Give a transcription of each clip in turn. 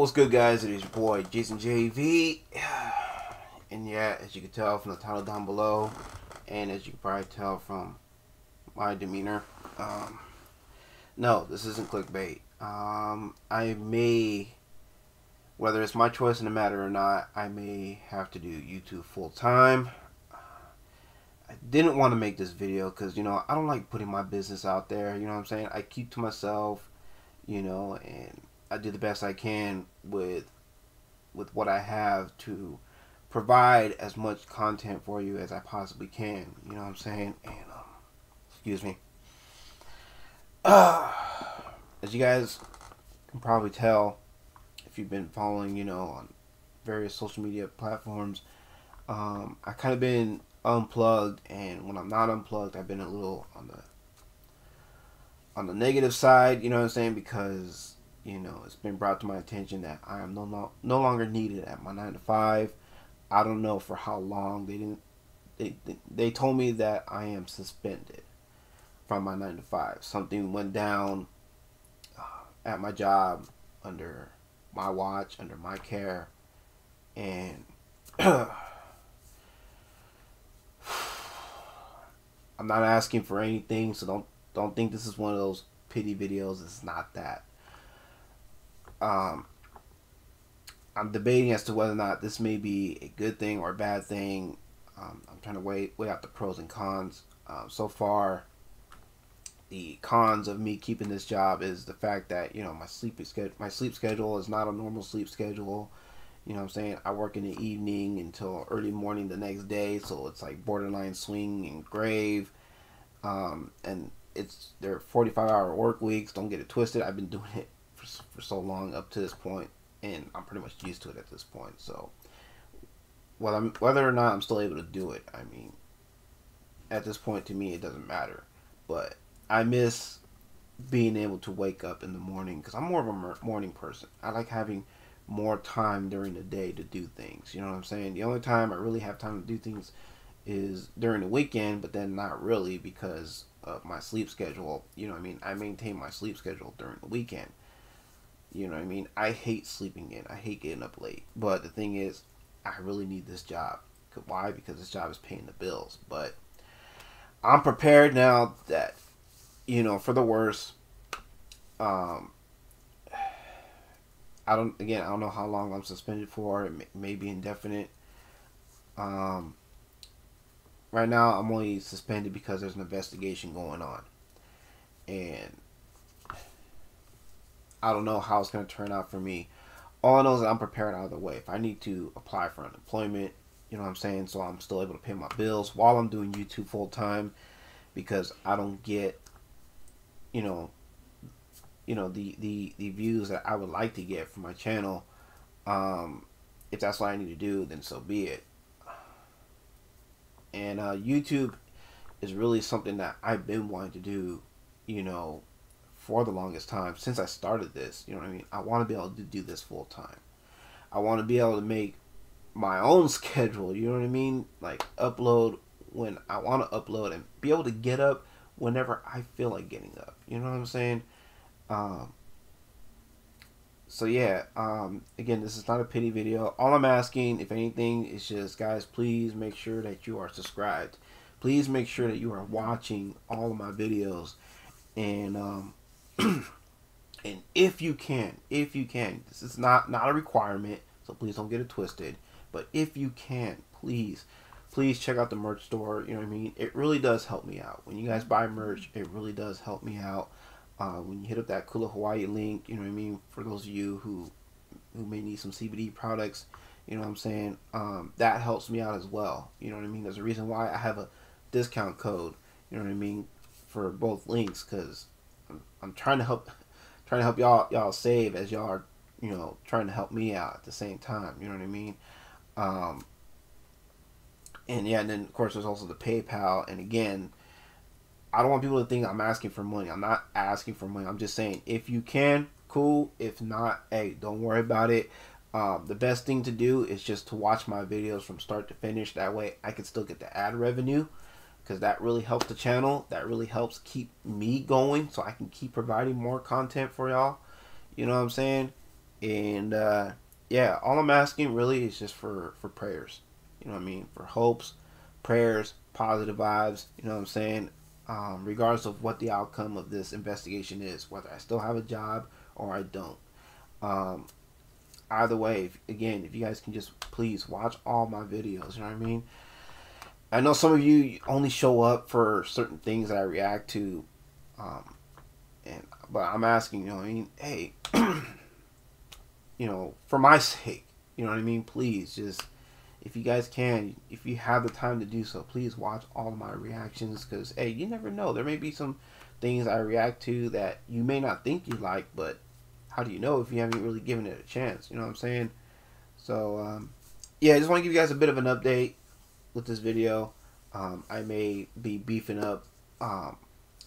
what's good, guys? It is your boy JasonJayV, and yeah, as you can tell from the title down below, and as you can probably tell from my demeanor, no, this isn't clickbait. I may, whether it's my choice in the matter or not, I may have to do YouTube full time. I didn't want to make this video because, you know, I don't like putting my business out there. You know what I'm saying? I keep to myself, you know, and I do the best I can with what I have to provide as much content for you as I possibly can. You know what I'm saying? And excuse me. As you guys can probably tell, if you've been following, you know, on various social media platforms, I kind of been unplugged, and when I'm not unplugged, I've been a little on the negative side. You know what I'm saying? Because, you know, it's been brought to my attention that I am no longer needed at my 9-to-5. I don't know for how long. They told me that I am suspended from my 9-to-5. Something went down at my job, under my watch, under my care, and I'm not asking for anything, so don't think this is one of those pity videos. It's not that. I'm debating as to whether or not this may be a good thing or a bad thing. I'm trying to weigh out the pros and cons. So far, the cons of me keeping this job is the fact that, you know, my sleep schedule is not a normal sleep schedule. You know what I'm saying? I work in the evening until early morning the next day, so it's like borderline swing and grave. And they're 45-hour work weeks. Don't get it twisted. I've been doing it for so long up to this point, and I'm pretty much used to it at this point. So whether or not I'm still able to do it, I mean, at this point, to me, it doesn't matter. But I miss being able to wake up in the morning, because I'm more of a morning person. I like having more time during the day to do things. You know what I'm saying? The only time I really have time to do things is during the weekend, but then not really because of my sleep schedule. You know what I mean? I maintain my sleep schedule during the weekend. You know what I mean? I hate sleeping in. I hate getting up late. But the thing is, I really need this job. Why? Because this job is paying the bills. But I'm prepared now that, you know, for the worst. I don't know how long I'm suspended for. It may be indefinite. Right now, I'm only suspended because there's an investigation going on, and I don't know how it's going to turn out for me. All I know is that I'm prepared either way. If I need to apply for unemployment, you know what I'm saying? So I'm still able to pay my bills while I'm doing YouTube full time, because I don't get, you know, the views that I would like to get from my channel. If that's what I need to do, then so be it. And YouTube is really something that I've been wanting to do, you know, for the longest time since I started this. You know what I mean? I want to be able to do this full time. I want to be able to make my own schedule. You know what I mean? Like, upload when I want to upload and be able to get up whenever I feel like getting up. You know what I'm saying? So yeah, again, this is not a pity video. All I'm asking, if anything, is just, guys, please make sure that you are subscribed. Please make sure that you are watching all of my videos. And and if you can, this is not a requirement, so please don't get it twisted, but if you can, please check out the merch store. You know what I mean? It really does help me out. When you guys buy merch, it really does help me out. When you hit up that Kula Hawaii link, you know what I mean, for those of you who may need some CBD products, you know what I'm saying, that helps me out as well. You know what I mean? There's a reason why I have a discount code, you know what I mean, for both links, because I'm trying to help y'all save as y'all are, you know, trying to help me out at the same time. You know what I mean? And yeah, and then of course there's also the PayPal. And again, I don't want people to think I'm asking for money. I'm not asking for money. I'm just saying, if you can, cool. If not, hey, don't worry about it. The best thing to do is just to watch my videos from start to finish. That way I can still get the ad revenue, because that really helps the channel. That really helps keep me going, so I can keep providing more content for y'all. You know what I'm saying? And yeah, all I'm asking really is just for prayers, you know what I mean, for hopes, prayers, positive vibes, you know what I'm saying, regardless of what the outcome of this investigation is, whether I still have a job or I don't. Either way, if you guys can just please watch all my videos, you know what I mean. I know some of you only show up for certain things that I react to, but I'm asking, you know what I mean, hey, you know, for my sake, you know what I mean, please just, if you guys can, if you have the time to do so, please watch all my reactions, because, hey, you never know, there may be some things I react to that you may not think you like, but how do you know if you haven't really given it a chance, you know what I'm saying? So, yeah, I just want to give you guys a bit of an update with this video. I may be beefing up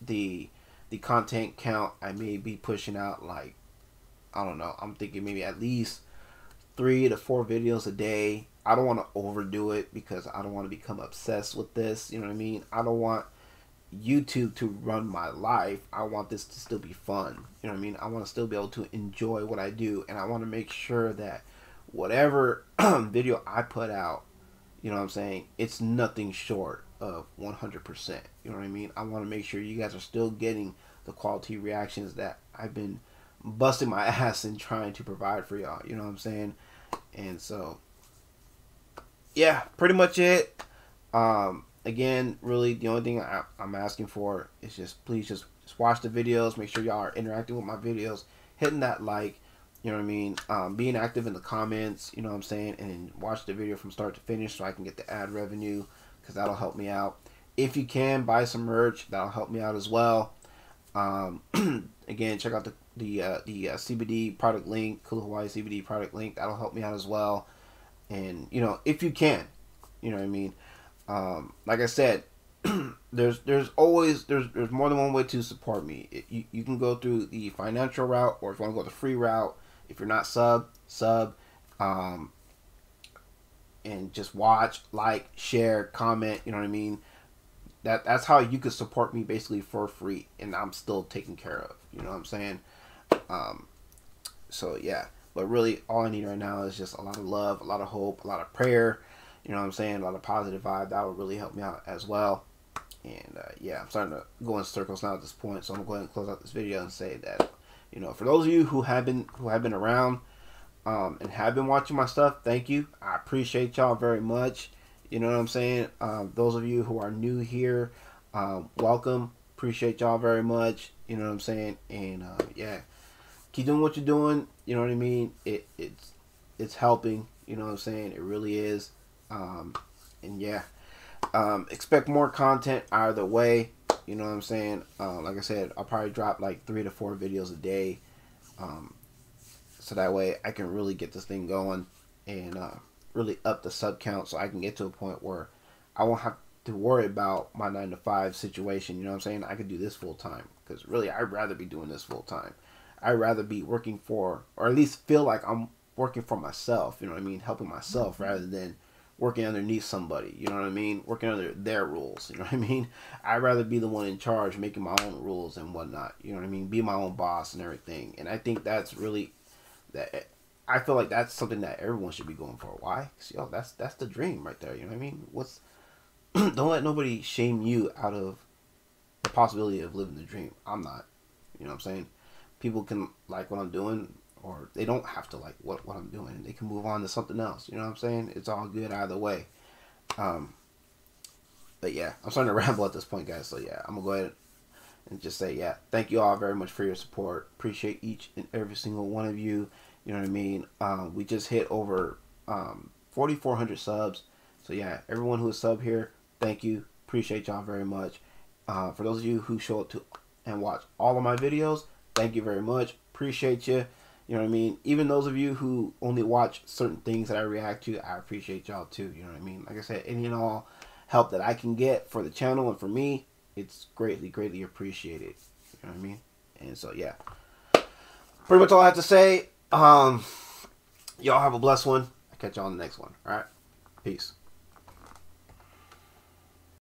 the content count. I may be pushing out, like, I don't know, I'm thinking maybe at least 3 to 4 videos a day. I don't want to overdo it because I don't want to become obsessed with this, you know what I mean? I don't want YouTube to run my life. I want this to still be fun, you know what I mean? I want to still be able to enjoy what I do, and I want to make sure that whatever video I put out, you know what I'm saying, it's nothing short of 100%, you know what I mean? I want to make sure you guys are still getting the quality reactions that I've been busting my ass and trying to provide for y'all, you know what I'm saying? And so, yeah, pretty much it. Again, really the only thing I'm asking for is just please just watch the videos, make sure y'all are interacting with my videos, hitting that like, you know what I mean, being active in the comments, you know what I'm saying, and watch the video from start to finish so I can get the ad revenue, because that'll help me out. If you can, buy some merch, that'll help me out as well. Again, check out the CBD product link, Kula Hawaii CBD product link, that'll help me out as well. And, you know, if you can, you know what I mean, like I said, there's more than one way to support me. You can go through the financial route, or if you want to go the free route, if you're not sub, and just watch, like, share, comment, you know what I mean. That's how you could support me basically for free, and I'm still taken care of, you know what I'm saying. So yeah, but really all I need right now is just a lot of love, a lot of hope, a lot of prayer, you know what I'm saying, a lot of positive vibe. That would really help me out as well. And yeah, I'm starting to go in circles now at this point, so I'm going to go ahead and close out this video and say that, you know, for those of you who have been around and have been watching my stuff, thank you. I appreciate y'all very much, you know what I'm saying. Those of you who are new here, welcome, appreciate y'all very much, you know what I'm saying. And yeah, keep doing what you're doing, you know what I mean. It's helping, you know what I'm saying, it really is. And yeah, expect more content either way, you know what I'm saying. Like I said, I'll probably drop like 3 to 4 videos a day, so that way I can really get this thing going and really up the sub count, so I can get to a point where I won't have to worry about my 9-to-5 situation, you know what I'm saying. I could do this full time, because really I'd rather be doing this full time. I'd rather be working for, or at least feel like I'm working for myself, you know what I mean, helping myself rather than working underneath somebody, you know what I mean, working under their rules, you know what I mean. I'd rather be the one in charge, making my own rules and whatnot, you know what I mean, be my own boss and everything. And I think that's really, that I feel like that's something that everyone should be going for. Why? Cause, yo, that's the dream right there, you know what I mean. What's don't let nobody shame you out of the possibility of living the dream. I'm not, you know what I'm saying. People can like what I'm doing, or they don't have to like what I'm doing. They can move on to something else, you know what I'm saying. It's all good either way. But yeah, I'm starting to ramble at this point, guys. So yeah, I'm gonna go ahead and just say, yeah, thank you all very much for your support. Appreciate each and every single one of you, you know what I mean. We just hit over 4,400 subs, so yeah, everyone who is sub here, thank you, appreciate y'all very much. For those of you who show up to and watch all of my videos, thank you very much, appreciate you. You know what I mean? Even those of you who only watch certain things that I react to, I appreciate y'all too. You know what I mean? Like I said, any and all help that I can get for the channel and for me, it's greatly, greatly appreciated. You know what I mean? And so, yeah. Pretty much all I have to say. Y'all have a blessed one. I'll catch y'all on the next one. All right? Peace.